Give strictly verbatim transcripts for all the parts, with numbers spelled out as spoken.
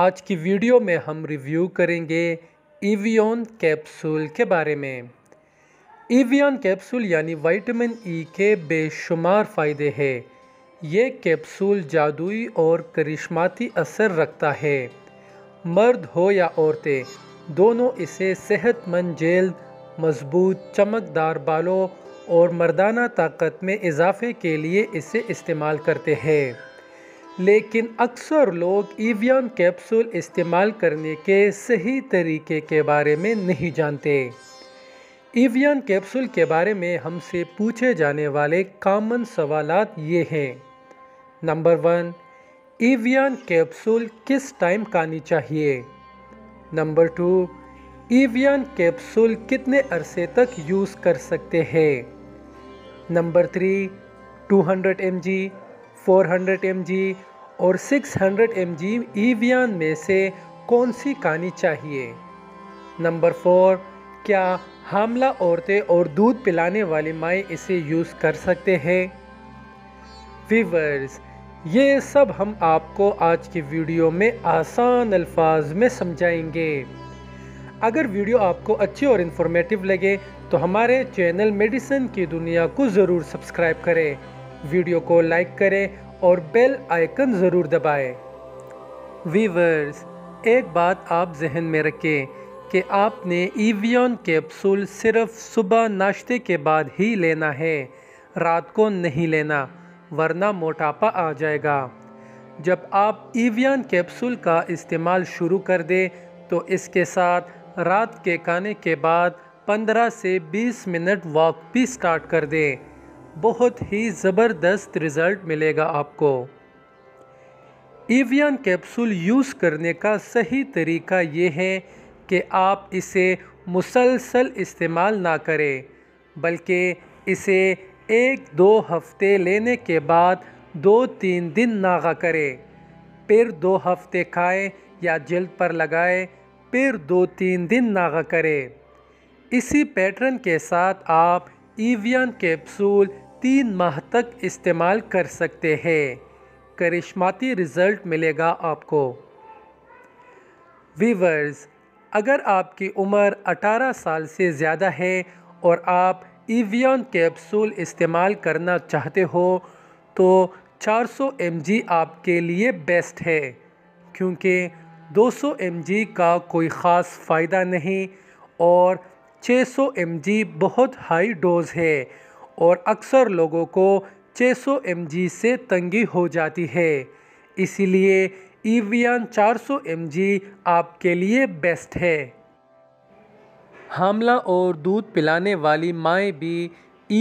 आज की वीडियो में हम रिव्यू करेंगे एवियन कैप्सूल के बारे में। एवियन कैप्सूल यानी विटामिन ई के बेशुमार फ़ायदे हैं। ये कैप्सूल जादुई और करिश्माती असर रखता है। मर्द हो या औरतें, दोनों इसे सेहतमंद जेल, मजबूत चमकदार बालों और मर्दाना ताकत में इजाफे के लिए इसे इस्तेमाल करते हैं। लेकिन अक्सर लोग एवियन कैप्सूल इस्तेमाल करने के सही तरीके के बारे में नहीं जानते। एवियन कैप्सूल के बारे में हमसे पूछे जाने वाले कॉमन सवालात ये हैं। नंबर वन, एवियन कैप्सूल किस टाइम खानी चाहिए? नंबर टू, एवियन कैप्सूल कितने अरसे तक यूज़ कर सकते हैं? Number three, two hundred M G, four hundred M G और six hundred M G Evion में से कौन सी खानी चाहिए? नंबर फोर, क्या हामला औरतें और दूध पिलाने वाली माएँ इसे यूज़ कर सकते हैं? व्यूअर्स, ये सब हम आपको आज की वीडियो में आसान अल्फाज में समझाएंगे। अगर वीडियो आपको अच्छी और इन्फॉर्मेटिव लगे तो हमारे चैनल मेडिसिन की दुनिया को ज़रूर सब्सक्राइब करें, वीडियो को लाइक करें और बेल आइकन ज़रूर दबाएं। व्यूअर्स, एक बात आप जहन में रखें कि आपने एवियन कैप्सूल सिर्फ सुबह नाश्ते के बाद ही लेना है, रात को नहीं लेना, वरना मोटापा आ जाएगा। जब आप एवियन कैप्सूल का इस्तेमाल शुरू कर दें तो इसके साथ रात के खाने के बाद पंद्रह से बीस मिनट वॉक भी स्टार्ट कर दें। बहुत ही ज़बरदस्त रिज़ल्ट मिलेगा आपको। एवियन कैप्सूल यूज़ करने का सही तरीका ये है कि आप इसे मुसलसल इस्तेमाल ना करें, बल्कि इसे एक दो हफ्ते लेने के बाद दो तीन दिन नागा करें, फिर दो हफ्ते खाएं या जल्द पर लगाएं, फिर दो तीन दिन नागा करें। इसी पैटर्न के साथ आप एवियन कैप्सूल तीन माह तक इस्तेमाल कर सकते हैं। करिश्माती रिज़ल्ट मिलेगा आपको। व्यूअर्स, अगर आपकी उम्र अठारह साल से ज़्यादा है और आप एवियन कैप्सूल इस्तेमाल करना चाहते हो तो चार सौ एम जी आपके लिए बेस्ट है, क्योंकि दो सौ एम जी का कोई ख़ास फ़ायदा नहीं और छह सौ एम जी बहुत हाई डोज है और अक्सर लोगों को छह सौ एम जी से तंगी हो जाती है। इसीलिए एवियन चार सौ एम जी आपके लिए बेस्ट है। हामला और दूध पिलाने वाली माएँ भी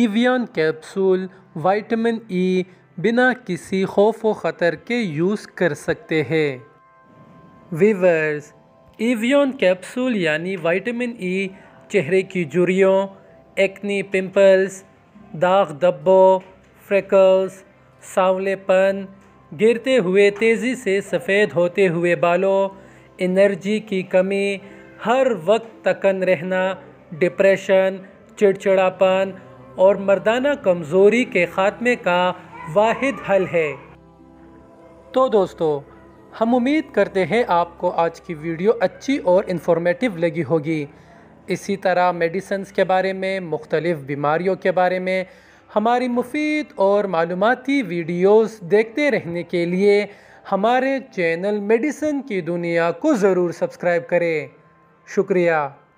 एवियन कैप्सूल विटामिन ई बिना किसी खौफ व ख़तर के यूज़ कर सकते हैं। व्यूअर्स, एवियन कैप्सूल यानी विटामिन ई चेहरे की झुर्रियों, एक्नी, पिंपल्स, दाग धब्बों, फ्रेकल्स, सांवलेपन, गिरते हुए तेज़ी से सफ़ेद होते हुए बालों, एनर्जी की कमी, हर वक्त तकन रहना, डिप्रेशन, चिड़चिड़ापन और मर्दाना कमज़ोरी के ख़ात्मे का वाहिद हल है। तो दोस्तों, हम उम्मीद करते हैं आपको आज की वीडियो अच्छी और इन्फॉर्मेटिव लगी होगी। इसी तरह मेडिसिन्स के बारे में, मुख्तलिफ़ बीमारियों के बारे में हमारी मुफीद और मालूमाती वीडियोस देखते रहने के लिए हमारे चैनल मेडिसिन की दुनिया को ज़रूर सब्सक्राइब करें। शुक्रिया।